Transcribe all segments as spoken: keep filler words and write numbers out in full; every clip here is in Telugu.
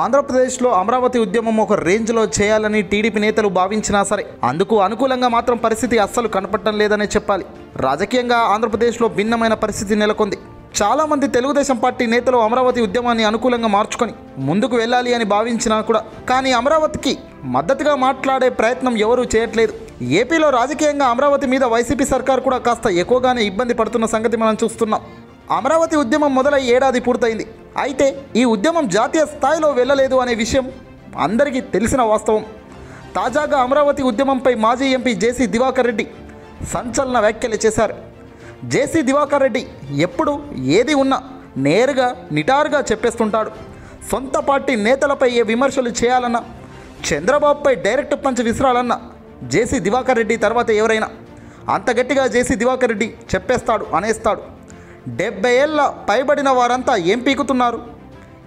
ఆంధ్రప్రదేశ్లో అమరావతి ఉద్యమం ఒక రేంజ్లో చేయాలని టీడీపీ నేతలు భావించినా సరే అందుకు అనుకూలంగా మాత్రం పరిస్థితి అస్సలు కనపడటం లేదనే చెప్పాలి. రాజకీయంగా ఆంధ్రప్రదేశ్లో భిన్నమైన పరిస్థితి నెలకొంది. చాలా మంది తెలుగుదేశం పార్టీ నేతలు అమరావతి ఉద్యమాన్ని అనుకూలంగా మార్చుకొని ముందుకు వెళ్ళాలి అని భావించినా కూడా కానీ అమరావతికి మద్దతుగా మాట్లాడే ప్రయత్నం ఎవరూ చేయట్లేదు. ఏపీలో రాజకీయంగా అమరావతి మీద వైసీపీ సర్కార్ కూడా కాస్త ఎక్కువగానే ఇబ్బంది పడుతున్న సంగతి మనం చూస్తున్నాం. అమరావతి ఉద్యమం మొదలై ఏడాది పూర్తయింది. అయితే ఈ ఉద్యమం జాతీయ స్థాయిలో వెళ్ళలేదు అనే విషయం అందరికీ తెలిసిన వాస్తవం. తాజాగా అమరావతి ఉద్యమంపై మాజీ ఎంపీ జేసీ దివాకర్ రెడ్డి సంచలన వ్యాఖ్యలు చేశారు. జేసీ దివాకర్ రెడ్డి ఎప్పుడు ఏది ఉన్నా నేరుగా నిటారుగా చెప్పేస్తుంటాడు. సొంత పార్టీ నేతలపై ఏ విమర్శలు చేయాలన్నా చంద్రబాబుపై డైరెక్ట్ పంచ్ విసిరాలన్నా జేసీ దివాకర్ రెడ్డి తర్వాత ఎవరైనా అంత గట్టిగా జేసీ దివాకర్ రెడ్డి చెప్పేస్తాడు, అనేస్తాడు. డెబ్బై ఏళ్ళ పైబడిన వారంతా ఏం పీకుతున్నారు,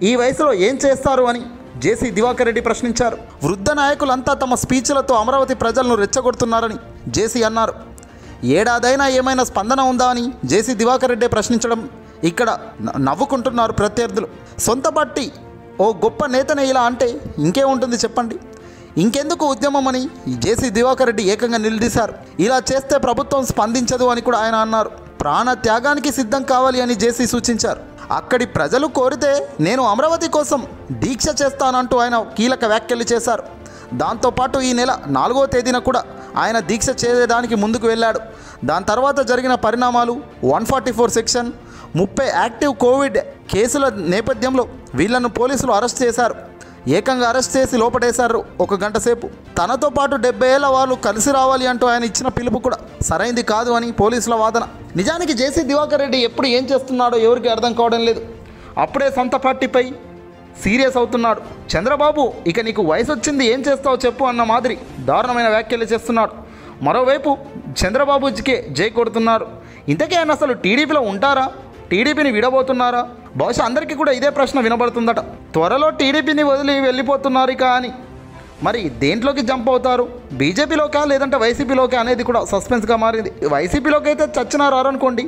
ఈ వయసులో ఏం చేస్తారు అని జేసీ దివాకర్ రెడ్డి ప్రశ్నించారు. వృద్ధ నాయకులంతా తమ స్పీచ్లతో అమరావతి ప్రజలను రెచ్చగొడుతున్నారని జేసీ అన్నారు. ఏడాదైనా ఏమైనా స్పందన ఉందా అని జేసీ దివాకర్ రెడ్డి ప్రశ్నించడం ఇక్కడ నవ్వుకుంటున్నారు ప్రత్యర్థులు. సొంత పార్టీ ఓ గొప్ప నేతనే ఇలా అంటే ఇంకేముంటుంది చెప్పండి, ఇంకెందుకు ఉద్యమం అని జేసీ దివాకర్ రెడ్డి ఏకంగా నిలదీశారు. ఇలా చేస్తే ప్రభుత్వం స్పందించదు అని కూడా ఆయన అన్నారు. ప్రాణ త్యాగానికి సిద్ధం కావాలి అని జేసీ సూచించారు. అక్కడి ప్రజలు కోరితే నేను అమరావతి కోసం దీక్ష చేస్తానంటూ ఆయన కీలక వ్యాఖ్యలు చేశారు. దాంతోపాటు ఈ నెల నాలుగో తేదీన కూడా ఆయన దీక్ష చేయడానికి ముందుకు వెళ్ళాడు. దాని తర్వాత జరిగిన పరిణామాలు, వన్ ఫార్టీ ఫోర్ సెక్షన్ ముప్పై యాక్టివ్ కోవిడ్ కేసుల నేపథ్యంలో వీళ్లను పోలీసులు అరెస్ట్ చేశారు. ఏకంగా అరెస్ట్ చేసి లోపడేశారు ఒక గంట సేపు. తనతో పాటు డెబ్బై ఏళ్ళ వాళ్ళు కలిసి రావాలి అంటూ ఆయన ఇచ్చిన పిలుపు కూడా సరైంది కాదు అని పోలీసుల వాదన. నిజానికి జేసీ దివాకర్ రెడ్డి ఎప్పుడు ఏం చేస్తున్నాడో ఎవరికి అర్థం కావడం లేదు. అప్పుడే సొంత పార్టీపై సీరియస్ అవుతున్నాడు. చంద్రబాబు ఇక నీకు వయసు వచ్చింది, ఏం చేస్తావో చెప్పు అన్న మాదిరి దారుణమైన వ్యాఖ్యలు చేస్తున్నాడు. మరోవైపు చంద్రబాబుకే జై కొడుతున్నారు. ఇంతకే ఆయన అసలు టీడీపీలో ఉంటారా, టీడీపీని విడబోతున్నారా? బహుశా అందరికీ కూడా ఇదే ప్రశ్న వినబడుతుందట. త్వరలో టీడీపీని వదిలి వెళ్ళిపోతున్నారు ఇక అని. మరి దేంట్లోకి జంప్ అవుతారు, బీజేపీలోకా లేదంటే వైసీపీలోకి అనేది కూడా సస్పెన్స్గా మారింది. వైసీపీలోకి అయితే చచ్చినారనుకోండి,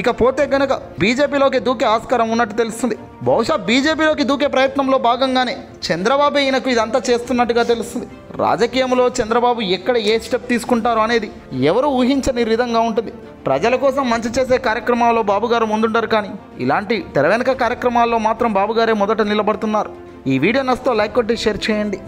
ఇక పోతే గనక బీజేపీలోకి దూకే ఆస్కారం ఉన్నట్టు తెలుస్తుంది. బహుశా బీజేపీలోకి దూకే ప్రయత్నంలో భాగంగానే చంద్రబాబు ఈయనకు ఇదంతా చేస్తున్నట్టుగా తెలుస్తుంది. రాజకీయంలో చంద్రబాబు ఎక్కడ ఏ స్టెప్ తీసుకుంటారో అనేది ఎవరు ఊహించని విధంగా ఉంటుంది. ప్రజల కోసం మంచి చేసే కార్యక్రమాల్లో బాబుగారు ముందుంటారు, కానీ ఇలాంటి తెర వెనుక కార్యక్రమాల్లో మాత్రం బాబుగారే మొదట నిలబడుతున్నారు. ఈ వీడియో నచ్చితే లైక్ కొట్టి షేర్ చేయండి.